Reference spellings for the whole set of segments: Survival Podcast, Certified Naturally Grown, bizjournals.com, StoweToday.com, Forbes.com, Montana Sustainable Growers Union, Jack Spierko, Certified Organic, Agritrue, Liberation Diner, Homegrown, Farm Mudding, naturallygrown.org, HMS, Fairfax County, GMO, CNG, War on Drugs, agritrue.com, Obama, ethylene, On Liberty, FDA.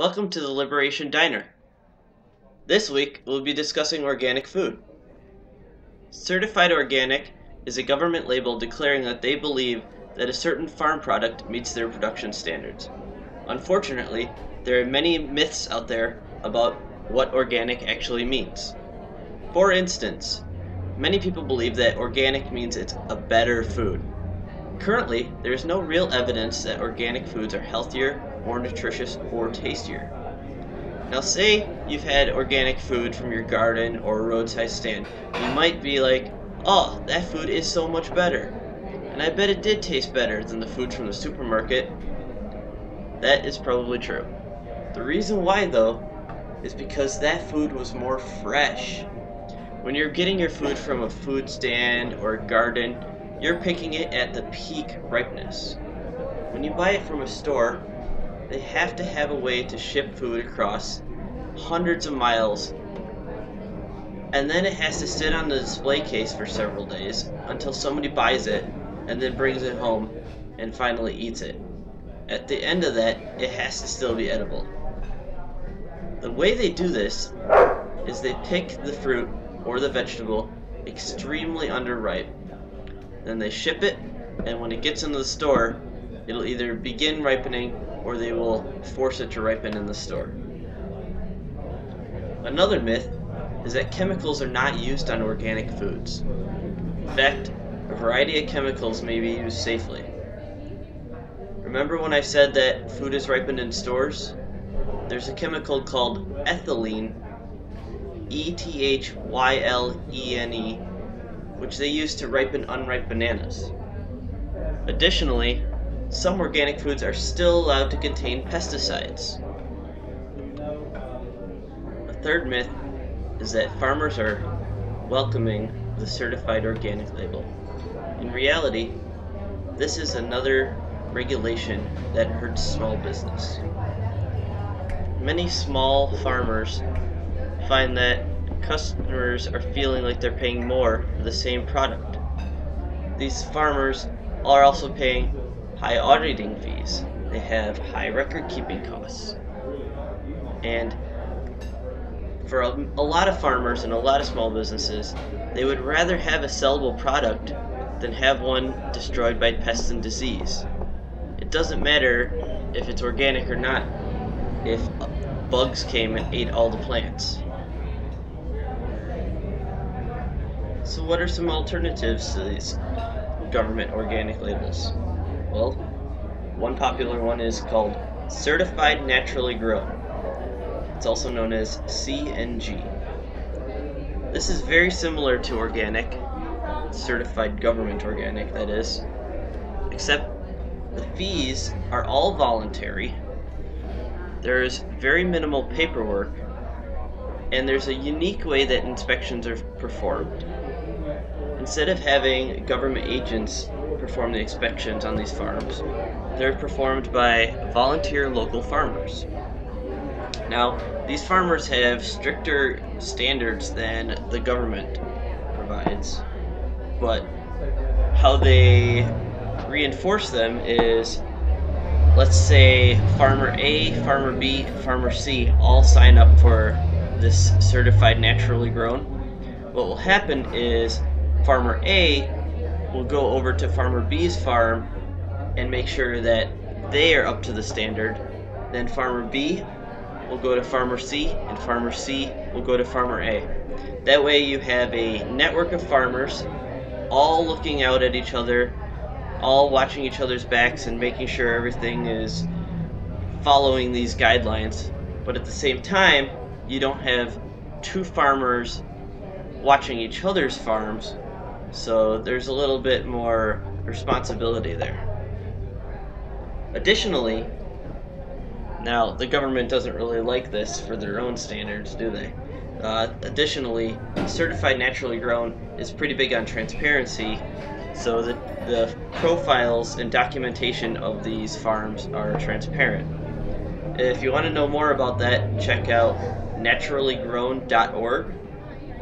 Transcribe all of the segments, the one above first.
Welcome to the Liberation Diner. This week, we'll be discussing organic food. Certified Organic is a government label declaring that they believe that a certain farm product meets their production standards. Unfortunately, there are many myths out there about what organic actually means. For instance, many people believe that organic means it's a better food. Currently, there is no real evidence that organic foods are healthier, more nutritious, or tastier. Now say you've had organic food from your garden or a roadside stand. You might be like, oh, that food is so much better. And I bet it did taste better than the food from the supermarket. That is probably true. The reason why though is because that food was more fresh. When you're getting your food from a food stand or a garden, you're picking it at the peak ripeness. When you buy it from a store, they have to have a way to ship food across hundreds of miles, and then it has to sit on the display case for several days until somebody buys it and then brings it home and finally eats it. At the end of that, it has to still be edible. The way they do this is they pick the fruit or the vegetable extremely underripe, then they ship it, and when it gets into the store, it'll either begin ripening or they will force it to ripen in the store. Another myth is that chemicals are not used on organic foods. In fact, a variety of chemicals may be used safely. Remember when I said that food is ripened in stores? There's a chemical called ethylene, E-T-H-Y-L-E-N-E, which they use to ripen unripe bananas. Additionally, some organic foods are still allowed to contain pesticides. A third myth is that farmers are welcoming the Certified Organic label. In reality, this is another regulation that hurts small business. Many small farmers find that customers are feeling like they're paying more for the same product. These farmers are also paying high auditing fees, they have high record keeping costs, and for a lot of farmers and a lot of small businesses, they would rather have a sellable product than have one destroyed by pests and disease. It doesn't matter if it's organic or not, if bugs came and ate all the plants. So what are some alternatives to these government organic labels? Well, one popular one is called Certified Naturally Grown. It's also known as CNG. This is very similar to organic, certified government organic that is, except the fees are all voluntary, there is very minimal paperwork, and there's a unique way that inspections are performed. Instead of having government agents perform the inspections on these farms, they're performed by volunteer local farmers. Now, these farmers have stricter standards than the government provides, but how they reinforce them is, let's say farmer A, farmer B, and farmer C all sign up for this Certified Naturally Grown. What will happen is farmer A we'll go over to farmer B's farm and make sure that they are up to the standard. Then farmer B will go to farmer C, and farmer C will go to farmer A. That way you have a network of farmers all looking out at each other, all watching each other's backs and making sure everything is following these guidelines. But at the same time, you don't have two farmers watching each other's farms, so there's a little bit more responsibility there. Additionally, now the government doesn't really like this for their own standards, do they? Additionally, Certified Naturally Grown is pretty big on transparency, so that the profiles and documentation of these farms are transparent. If you want to know more about that, check out naturallygrown.org.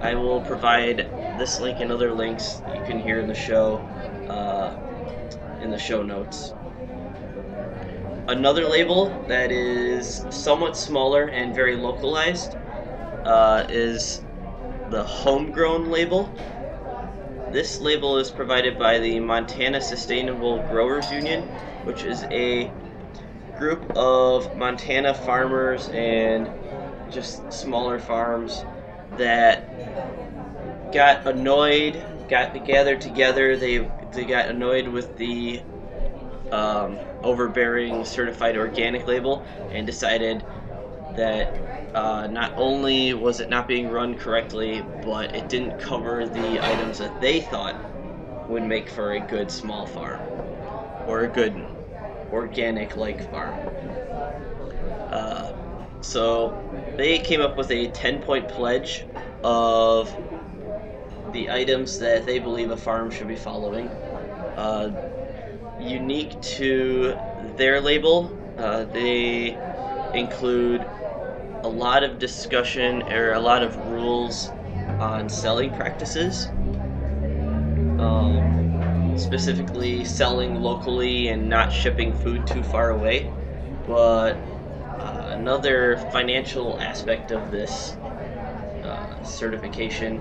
I will provide this link and other links that you can hear in the show notes. Another label that is somewhat smaller and very localized is the Homegrown label. This label is provided by the Montana Sustainable Growers Union, which is a group of Montana farmers and just smaller farms that got annoyed, gathered together. They got annoyed with the overbearing Certified Organic label and decided that not only was it not being run correctly, but it didn't cover the items that they thought would make for a good small farm or a good organic-like farm. So they came up with a 10-point pledge of the items that they believe a farm should be following. Unique to their label, they include a lot of discussion or a lot of rules on selling practices, specifically selling locally and not shipping food too far away. But another financial aspect of this certification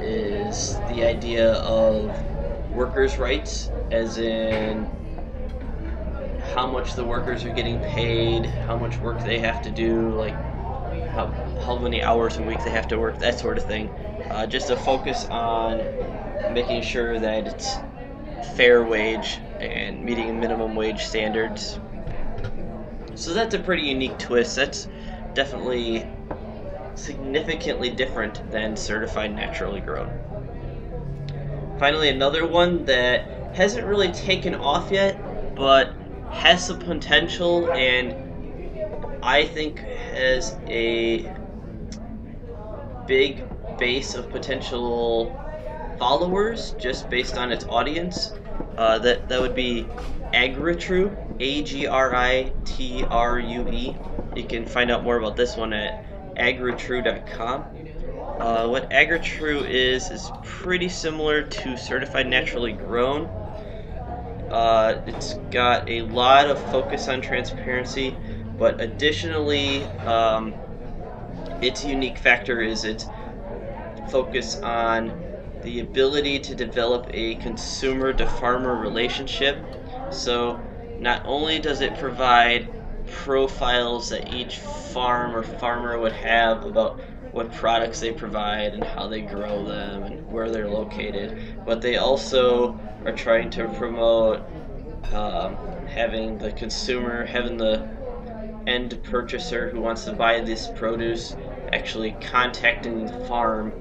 is the idea of workers' rights, as in how much the workers are getting paid, how much work they have to do, like how many hours a week they have to work, that sort of thing. Just a focus on making sure that it's fair wage and meeting minimum wage standards. So that's a pretty unique twist. That's definitely significantly different than Certified Naturally Grown. Finally, another one that hasn't really taken off yet, but has some potential and I think has a big base of potential followers just based on its audience. That would be Agritrue, Agritrue. You can find out more about this one at agritrue.com. What Agritrue is pretty similar to Certified Naturally Grown. It's got a lot of focus on transparency, but additionally, its unique factor is its focus on the ability to develop a consumer-to-farmer relationship. So not only does it provide profiles that each farm or farmer would have about what products they provide and how they grow them and where they're located, but they also are trying to promote having the end purchaser who wants to buy this produce actually contacting the farm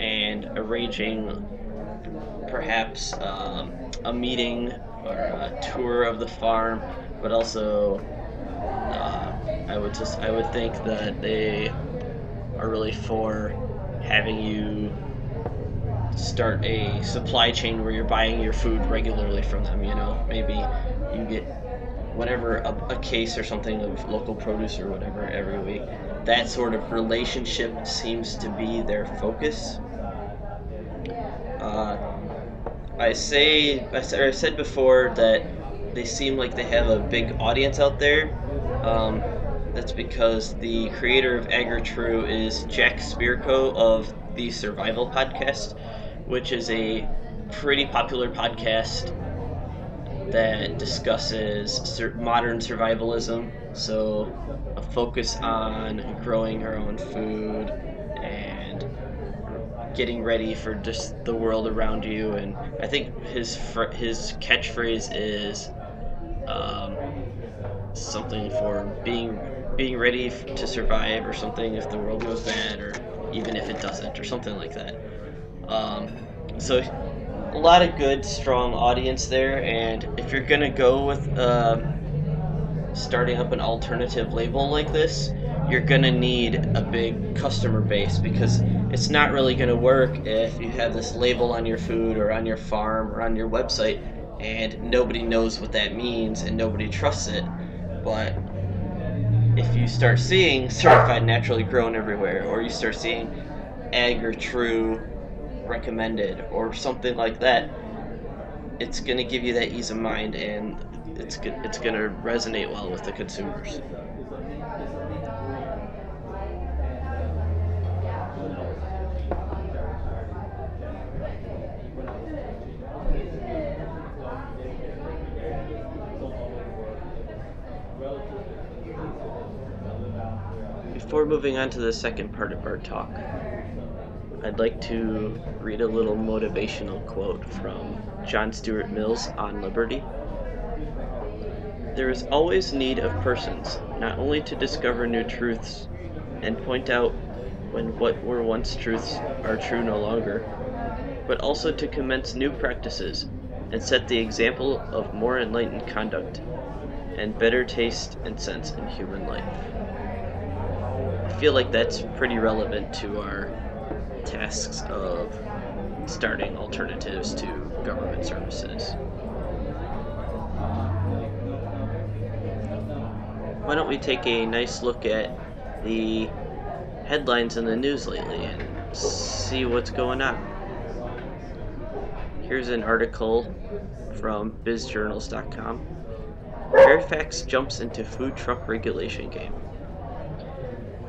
and arranging perhaps a meeting or a tour of the farm, but also I would think that they are really for having you start a supply chain where you're buying your food regularly from them. You know, maybe you get whatever a case or something of local produce or whatever every week. That sort of relationship seems to be their focus. I said before that they seem like they have a big audience out there. That's because the creator of Agritrue is Jack Spierko of the Survival Podcast, which is a pretty popular podcast that discusses modern survivalism. So a focus on growing our own food and getting ready for just the world around you. And I think his catchphrase is something for being ready to survive or something if the world goes bad or even if it doesn't or something like that. So a lot of good, strong audience there, and if you're going to go with starting up an alternative label like this, you're going to need a big customer base because it's not really going to work if you have this label on your food or on your farm or on your website and nobody knows what that means and nobody trusts it. But if you start seeing Certified Naturally Grown everywhere, or you start seeing Agritrue recommended or something like that, it's going to give you that ease of mind and it's going to resonate well with the consumers. Before moving on to the second part of our talk, I'd like to read a little motivational quote from John Stuart Mill's On Liberty. There is always need of persons, not only to discover new truths and point out when what were once truths are true no longer, but also to commence new practices and set the example of more enlightened conduct and better taste and sense in human life. I feel like that's pretty relevant to our tasks of starting alternatives to government services. Why don't we take a nice look at the headlines in the news lately and see what's going on? Here's an article from bizjournals.com. Fairfax jumps into food truck regulation game.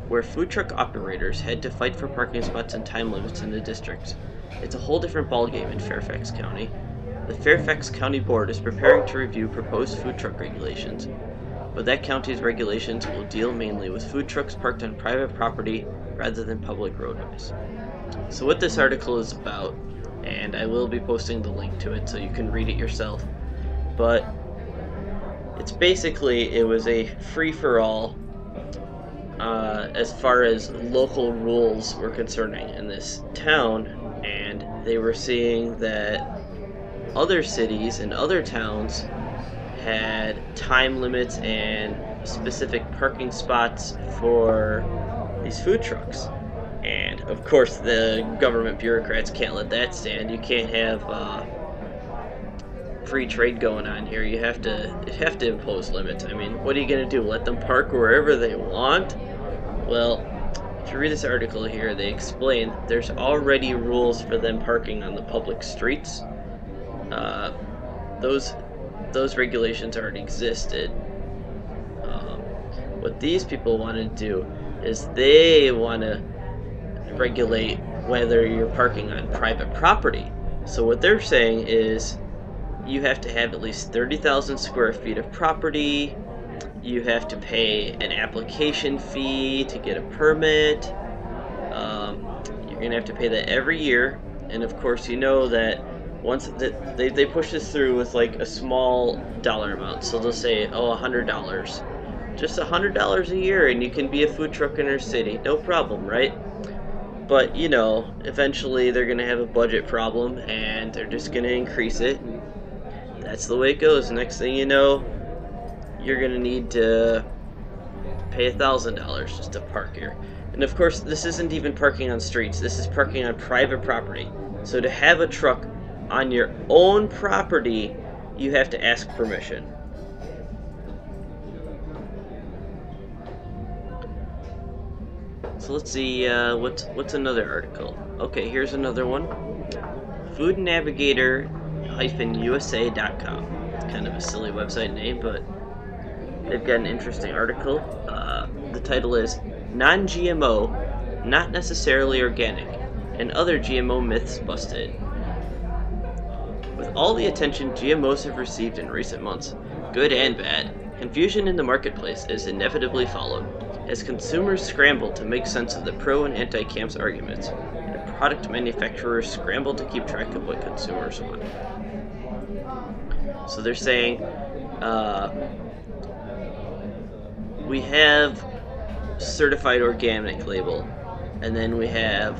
Where food truck operators had to fight for parking spots and time limits in the district, it's a whole different ballgame in Fairfax County. The Fairfax County Board is preparing to review proposed food truck regulations, but that county's regulations will deal mainly with food trucks parked on private property rather than public roadways. So what this article is about, and I will be posting the link to it so you can read it yourself, but it's basically, it was a free-for-all as far as local rules were concerning in this town, and they were seeing that other cities and other towns had time limits and specific parking spots for these food trucks. And of course the government bureaucrats can't let that stand. You can't have free trade going on here. You have to impose limits. I mean, what are you going to do? Let them park wherever they want? Well, if you read this article here, they explain there's already rules for them parking on the public streets. Those regulations already existed. What these people want to do is they want to regulate whether you're parking on private property. So what they're saying is you have to have at least 30,000 square feet of property. You have to pay an application fee to get a permit. You're going to have to pay that every year. And of course, you know that once they push this through with like a small dollar amount. So they'll say, oh, $100. Just $100 a year and you can be a food truck in our city. No problem, right? But, you know, eventually they're going to have a budget problem and they're just going to increase it. That's the way it goes. Next thing you know, you're gonna need to pay $1,000 just to park here. And of course, this isn't even parking on streets. This is parking on private property. So to have a truck on your own property, you have to ask permission. So let's see what's another article. Okay, here's another one. Food Navigator-USA.com. Kind of a silly website name, but they've got an interesting article. The title is Non-GMO, Not Necessarily Organic, and Other GMO Myths Busted. With all the attention GMOs have received in recent months, good and bad, confusion in the marketplace is inevitably followed, as consumers scramble to make sense of the pro and anti-camp's arguments, and product manufacturers scramble to keep track of what consumers want. So they're saying, we have Certified Organic label, and then we have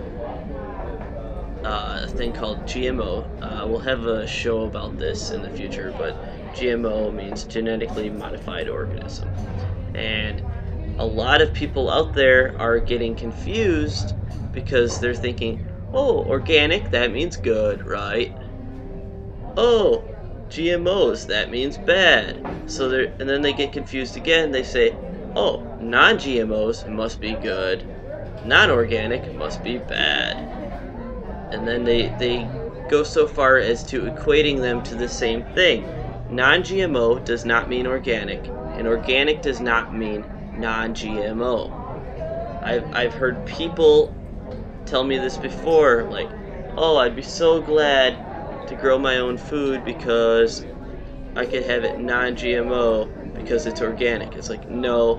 a thing called GMO. We'll have a show about this in the future, but GMO means genetically modified organism. And a lot of people out there are getting confused because they're thinking, oh, organic, that means good, right? Oh, GMOs, that means bad. So they're, and then they get confused again. They say, oh, non-GMOs must be good, non-organic must be bad. And then they go so far as to equating them to the same thing. Non-GMO does not mean organic, and organic does not mean non-GMO. I've heard people tell me this before, like, oh, I'd be so glad to grow my own food because I could have it non-GMO because it's organic. It's like, no,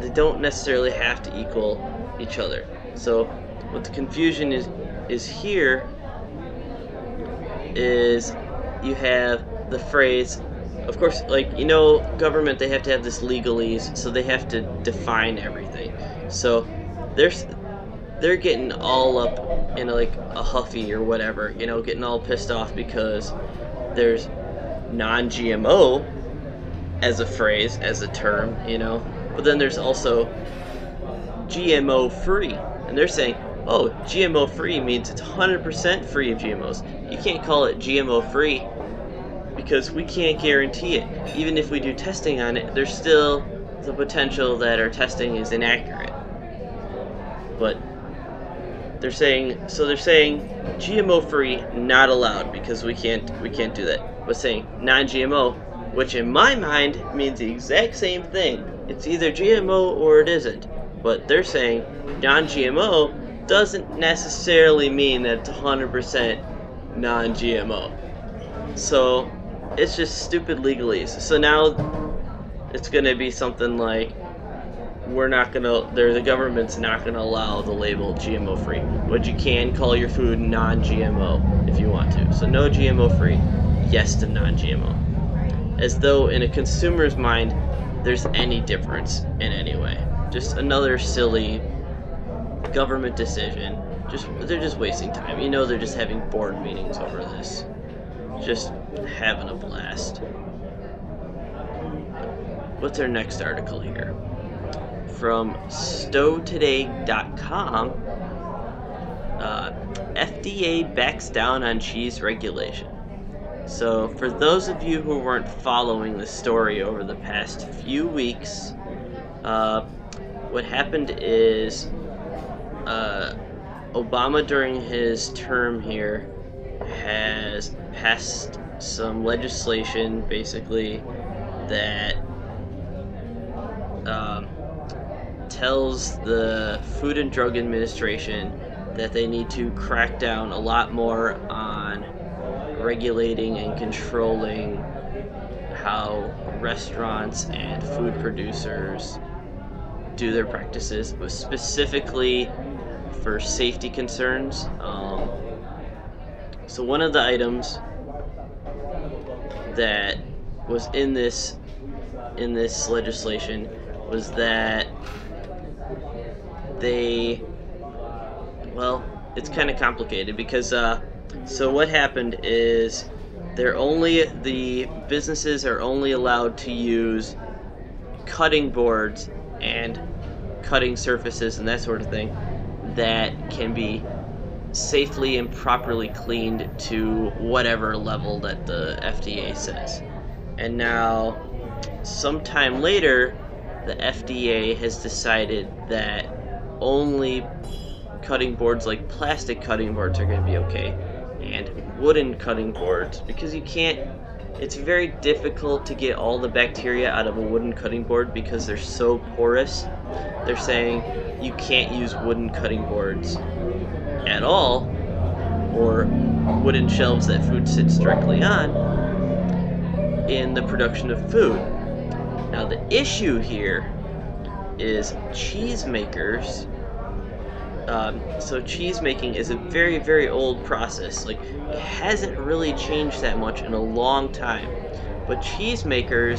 they don't necessarily have to equal each other. So what the confusion is here is you have the phrase, of course, like, you know, government, they have to have this legalese, so they have to define everything. So they're getting all up in like a huffy or whatever, you know, getting all pissed off because there's non-GMO as a phrase, as a term, you know, but then there's also GMO free, and they're saying, oh, GMO free means it's 100% free of GMOs. You can't call it GMO free because we can't guarantee it. Even if we do testing on it, there's still the potential that our testing is inaccurate. But they're saying GMO free not allowed because we can't do that. But saying non-GMO, which in my mind means the exact same thing. It's either GMO or it isn't. But they're saying non-GMO doesn't necessarily mean that it's 100% non-GMO. So it's just stupid legalese. So now it's going to be something like, the government's not going to allow the label GMO free, but you can call your food non-GMO if you want to. So no GMO free, yes to non-GMO. As though in a consumer's mind there's any difference in any way. Just another silly government decision. They're just wasting time. You know, they're just having board meetings over this. Just having a blast. What's our next article here? From StoweToday.com, FDA backs down on cheese regulation. So for those of you who weren't following the story over the past few weeks, what happened is Obama during his term here has passed some legislation basically that tells the Food and Drug Administration that they need to crack down a lot more on regulating and controlling how restaurants and food producers do their practices, but specifically for safety concerns. So one of the items that was in this legislation was that it's kind of complicated because so what happened is the businesses are only allowed to use cutting boards and cutting surfaces and that sort of thing that can be safely and properly cleaned to whatever level that the FDA says. And now sometime later the FDA has decided that only cutting boards, like plastic cutting boards, are going to be okay, and wooden cutting boards, because it's very difficult to get all the bacteria out of a wooden cutting board because they're so porous. They're saying you can't use wooden cutting boards at all, or wooden shelves that food sits directly on, in the production of food. Now the issue here is cheesemakers. So cheese making is a very, very old process. Like, it hasn't really changed that much in a long time. But cheesemakers,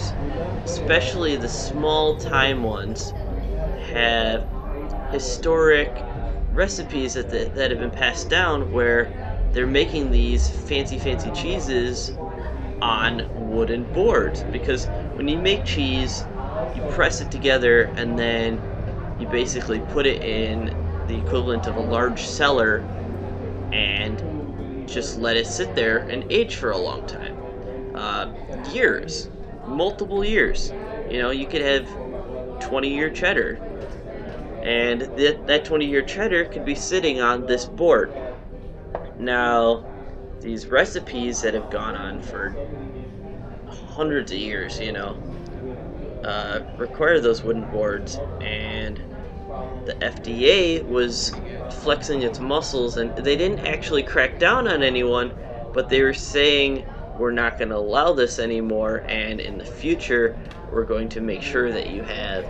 especially the small time ones, have historic recipes that have been passed down where they're making these fancy cheeses on wooden boards. Because when you make cheese, you press it together and then you basically put it in the equivalent of a large cellar and just let it sit there and age for a long time, years, multiple years. You know, you could have 20-year cheddar, and that 20-year cheddar could be sitting on this board. Now, these recipes that have gone on for hundreds of years, you know, require those wooden boards, and the FDA was flexing its muscles, and they didn't actually crack down on anyone, but they were saying, we're not going to allow this anymore, and in the future we're going to make sure that you have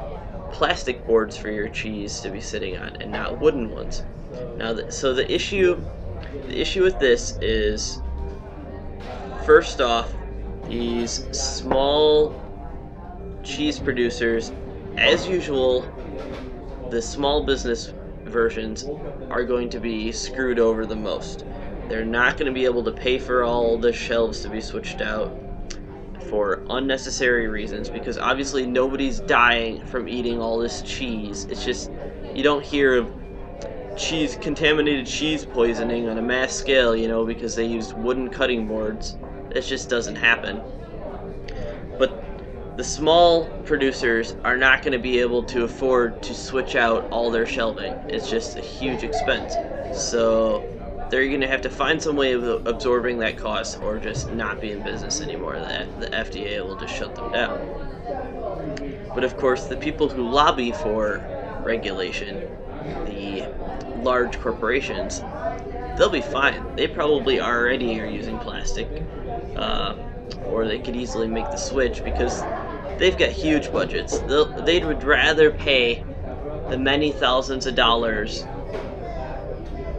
plastic boards for your cheese to be sitting on and not wooden ones. Now, so the issue with this is, first off, these small cheese producers, as usual, the small business versions are going to be screwed over the most. They're not going to be able to pay for all the shelves to be switched out for unnecessary reasons, because obviously nobody's dying from eating all this cheese. It's just, you don't hear of cheese, contaminated cheese poisoning on a mass scale, you know, because they used wooden cutting boards. It just doesn't happen. But the small producers are not going to be able to afford to switch out all their shelving. It's just a huge expense. So they're going to have to find some way of absorbing that cost, or just not be in business anymore. The FDA will just shut them down. But of course, the people who lobby for regulation, the large corporations, they'll be fine. They probably already are using plastic, or they could easily make the switch, because they've got huge budgets. They would rather pay the many thousands of dollars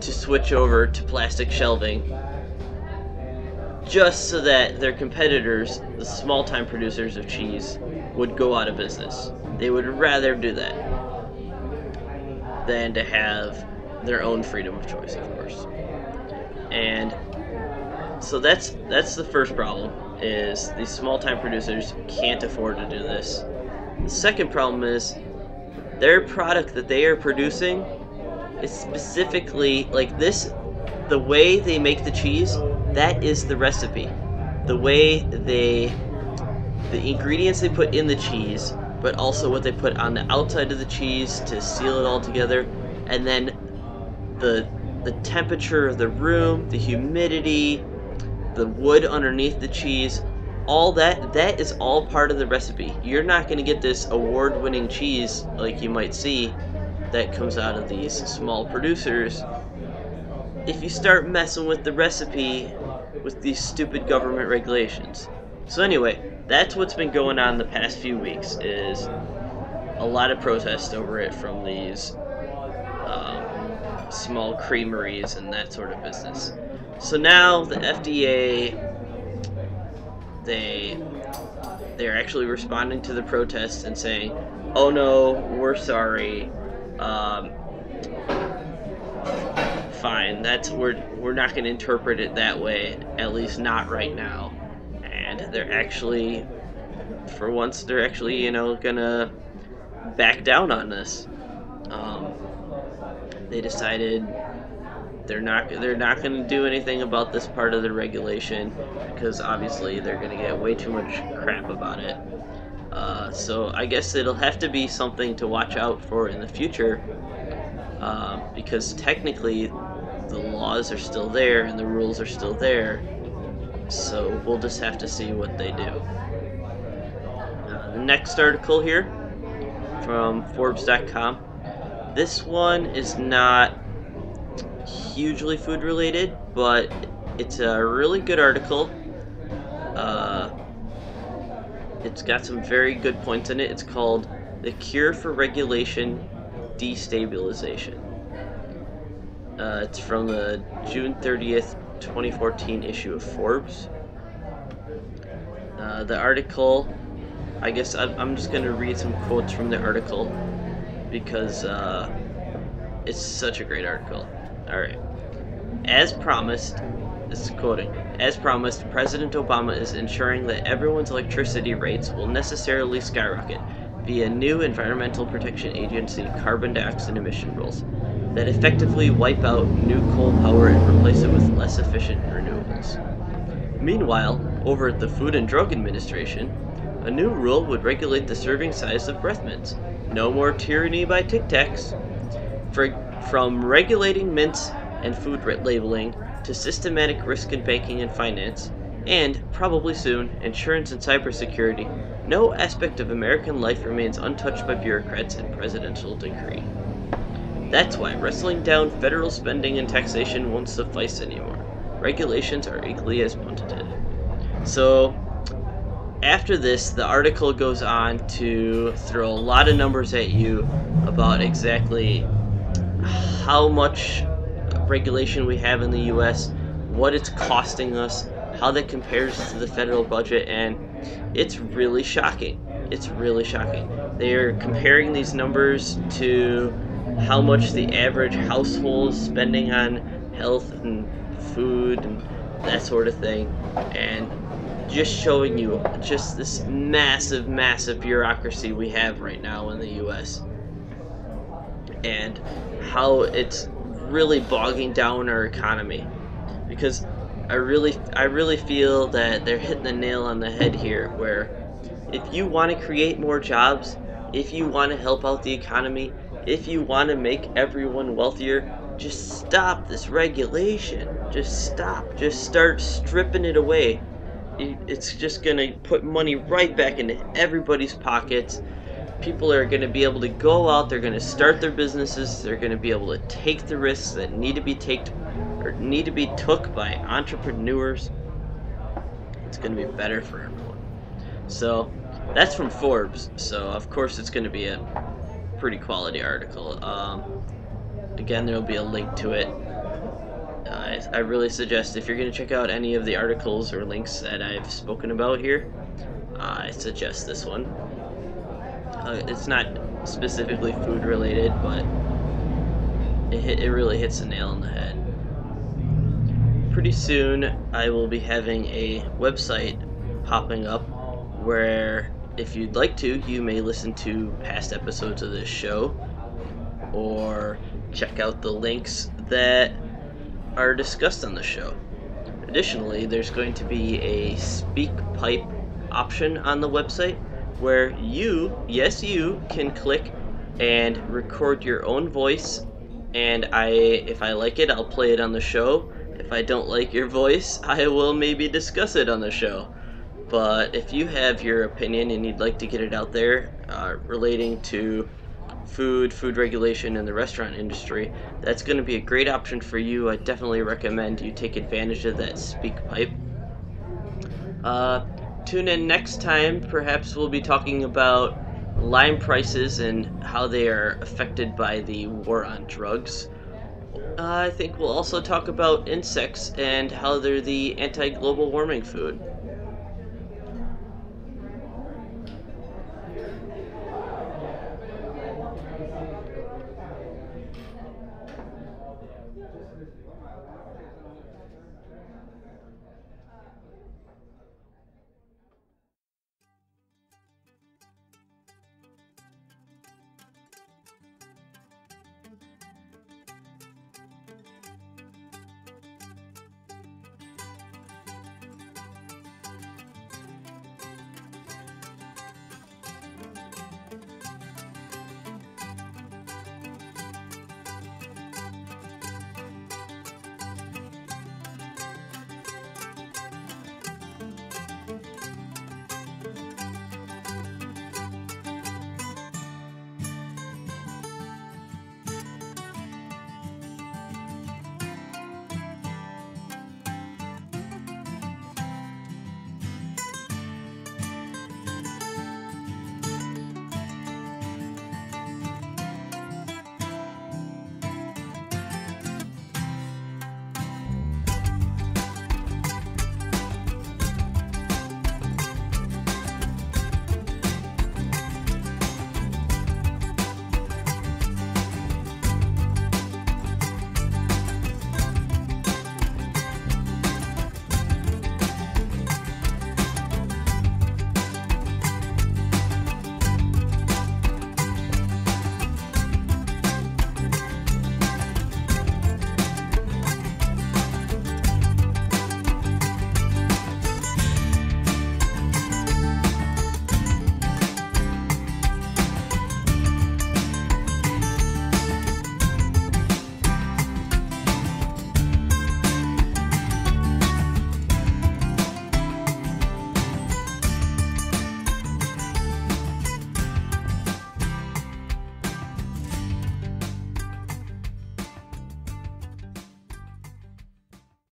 to switch over to plastic shelving, just so that their competitors, the small-time producers of cheese, would go out of business. They would rather do that than to have their own freedom of choice, of course. And so that's the first problem, is these small-time producers can't afford to do this. The second problem is their product that they are producing, it's specifically like this, the way they make the cheese, that is the recipe. The way the ingredients they put in the cheese, but also what they put on the outside of the cheese to seal it all together, and then the temperature of the room, the humidity, the wood underneath the cheese, all that is all part of the recipe. You're not going to get this award-winning cheese like you might see that comes out of these small producers if you start messing with the recipe with these stupid government regulations. So anyway, that's what's been going on the past few weeks, is a lot of protest over it from these small creameries and that sort of business. So now the FDA, they're actually responding to the protests and saying, oh no, we're sorry, fine, we're not going to interpret it that way, at least not right now. And they're actually, for once, they're actually, you know, gonna back down on this. They decided they're not going to do anything about this part of the regulation, because obviously they're going to get way too much crap about it. So I guess it'll have to be something to watch out for in the future, because technically the laws are still there and the rules are still there, so we'll just have to see what they do. The next article here from Forbes.com. This one is not hugely food related, but it's a really good article. It's got some very good points in it. It's called The Cure for Regulation Destabilization. It's from the June 30th, 2014 issue of Forbes. The article, I guess I'm just going to read some quotes from the article, because it's such a great article. All right. As promised, this is quoting, as promised, President Obama is ensuring that everyone's electricity rates will necessarily skyrocket via new Environmental Protection Agency carbon dioxide emission rules that effectively wipe out new coal power and replace it with less efficient renewables. Meanwhile, over at the Food and Drug Administration, a new rule would regulate the serving size of breath mints. No more tyranny by Tic Tacs. From regulating mints and food labeling to systematic risk in banking and finance, And, probably soon, insurance and cybersecurity. No aspect of American life remains untouched by bureaucrats and presidential decree. That's why wrestling down federal spending and taxation won't suffice anymore. Regulations are equally as punitive. So, after this, the article goes on to throw a lot of numbers at you about exactly how much regulation we have in the U.S., what it's costing us, how that compares to the federal budget, and it's really shocking. It's really shocking. They're comparing these numbers to how much the average household is spending on health and food and that sort of thing, and just showing you just this massive, massive bureaucracy we have right now in the U.S. and how it's really bogging down our economy. Because I really feel that they're hitting the nail on the head here, where if you want to create more jobs, if you want to help out the economy, if you want to make everyone wealthier, just stop this regulation. Just stop. Just start stripping it away. It's just going to put money right back into everybody's pockets. People are going to be able to go out, they're going to start their businesses, they're going to be able to take the risks that need to be took by entrepreneurs. It's going to be better for everyone. So, that's from Forbes, so of course it's going to be a pretty quality article. Again, there will be a link to it. I really suggest, if you're going to check out any of the articles or links that I've spoken about here, I suggest this one. It's not specifically food related, but it really hits the nail on the head. Pretty soon I will be having a website popping up where, if you'd like to, you may listen to past episodes of this show or check out the links that are discussed on the show. Additionally, there's going to be a speak pipe option on the website where you can click and record your own voice, and if I like it, I'll play it on the show. If I don't like your voice, I will maybe discuss it on the show. But if you have your opinion and you'd like to get it out there relating to food regulation in the restaurant industry, that's going to be a great option for you. I definitely recommend you take advantage of that speak pipe. Tune in next time. Perhaps we'll be talking about lime prices and how they are affected by the war on drugs. I think we'll also talk about insects and how they're the anti-global warming food.